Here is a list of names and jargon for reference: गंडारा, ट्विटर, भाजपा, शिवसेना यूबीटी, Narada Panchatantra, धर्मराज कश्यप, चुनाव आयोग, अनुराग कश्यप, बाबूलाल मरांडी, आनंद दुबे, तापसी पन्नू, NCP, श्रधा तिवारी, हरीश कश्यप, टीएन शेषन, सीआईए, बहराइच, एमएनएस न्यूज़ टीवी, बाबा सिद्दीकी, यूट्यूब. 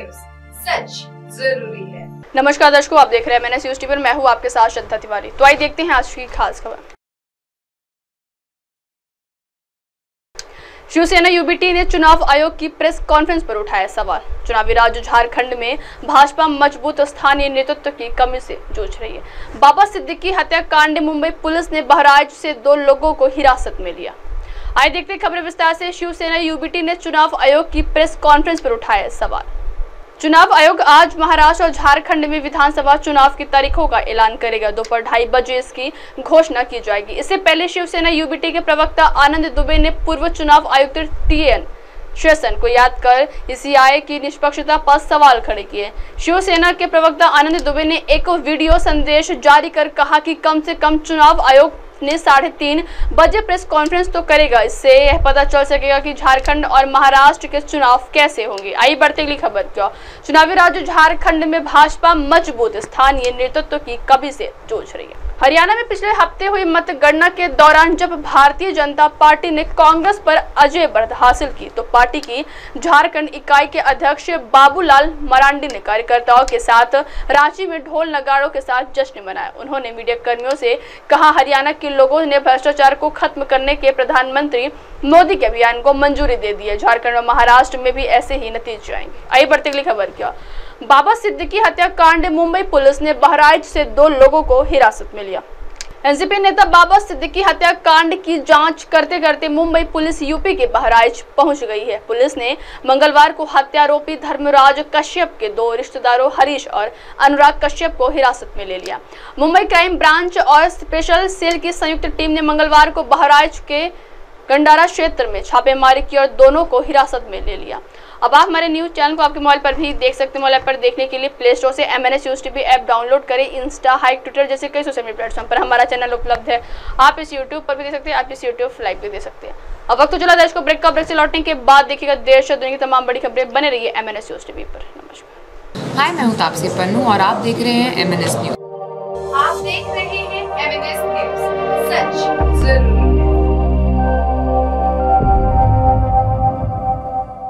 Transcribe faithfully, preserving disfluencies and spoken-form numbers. News, सच जरूरी है। नमस्कार दर्शकों, आप देख रहे हैं एमएनएस न्यूज़ टीवी, मैं हूँ आपके साथ श्रधा तिवारी। तो आइए देखते हैं आज की खास खबर। शिवसेना यूबीटी ने चुनाव आयोग की प्रेस कॉन्फ्रेंस पर उठाया सवाल। चुनावी राज्य झारखंड में भाजपा मजबूत स्थानीय नेतृत्व की कमी से जूझ रही है। बाबा सिद्दीकी हत्याकांड मुंबई पुलिस ने बहराइच से दो लोगों को हिरासत में लिया। आइए देखते हैं खबरें विस्तार से। शिवसेना यूबीटी ने चुनाव आयोग की प्रेस कॉन्फ्रेंस पर उठाया सवाल। चुनाव आयोग आज महाराष्ट्र और झारखंड में विधानसभा चुनाव की तारीखों का ऐलान करेगा। दोपहर ढाई बजे इसकी घोषणा की जाएगी। इससे पहले शिवसेना यूबीटी के प्रवक्ता आनंद दुबे ने पूर्व चुनाव आयुक्त टीएन शेषन को याद कर सीआईए की निष्पक्षता पर सवाल खड़े किए। शिवसेना के प्रवक्ता आनंद दुबे ने एक वीडियो संदेश जारी कर कहा कि कम से कम चुनाव आयोग ने साढ़े तीन बजे प्रेस कॉन्फ्रेंस तो करेगा, इससे यह पता चल सकेगा कि झारखंड और महाराष्ट्र के चुनाव कैसे होंगे। आई बढ़ते अगली खबर क्यों। चुनावी राज्य झारखंड में भाजपा मजबूत स्थानीय नेतृत्व की कमी से जूझ रही है। हरियाणा में पिछले हफ्ते हुई मतगणना के दौरान जब भारतीय जनता पार्टी ने कांग्रेस पर अजय बढ़त हासिल की तो पार्टी की झारखंड इकाई के अध्यक्ष बाबूलाल मरांडी ने कार्यकर्ताओं के साथ रांची में ढोल नगाड़ों के साथ जश्न मनाया। उन्होंने मीडिया कर्मियों से कहा, हरियाणा के लोगों ने भ्रष्टाचार को खत्म करने के प्रधानमंत्री मोदी के अभियान को मंजूरी दे दी है। झारखंड और महाराष्ट्र में भी ऐसे ही नतीजे आएंगे। आइए बढ़ते अगली खबर क्या। बाबा सिद्दीकी हत्याकांड मुंबई पुलिस ने बहराइच से दो लोगों को हिरासत में लिया। एनसीपी नेता बाबा सिद्दीकी हत्याकांड की जांच करते करते मुंबई पुलिस यूपी के बहराइच पहुंच गई है। पुलिस ने मंगलवार को हत्यारोपी धर्मराज कश्यप के दो रिश्तेदारों हरीश और अनुराग कश्यप को हिरासत में ले लिया। मुंबई क्राइम ब्रांच और स्पेशल सेल की संयुक्त टीम ने मंगलवार को बहराइच के गंडारा क्षेत्र में छापेमारी की और दोनों को हिरासत में ले लिया। अब आप हमारे न्यूज़ चैनल को आपके मोबाइल पर भी देख सकते हैं। मोबाइल पर देखने के लिए प्ले स्टोर से एमएनएस न्यूज़ टीवी app download करें। इंस्टा, हाइक, ट्विटर जैसे कई सोशल मीडिया प्लेटफॉर्म पर हमारा चैनल उपलब्ध है। आप इस यूट्यूब पर भी देख सकते हैं, आप इस यूट्यूब लाइव भी देख सकते हैं। अब वक्त तो चला दर्शकों ब्रेक का। ब्रेक से लौटने के बाद देखिएगा देश और दुनिया की तमाम बड़ी खबरें। बने रहिए एमएनएस न्यूज़ टीवी पर। नमस्कार। हाय, मैं हूं तापसी पन्नू और आप देख रहे हैं एमएनएस न्यूज़। आप देख रहे हैं एमएनएस न्यूज़, सच जरूरी।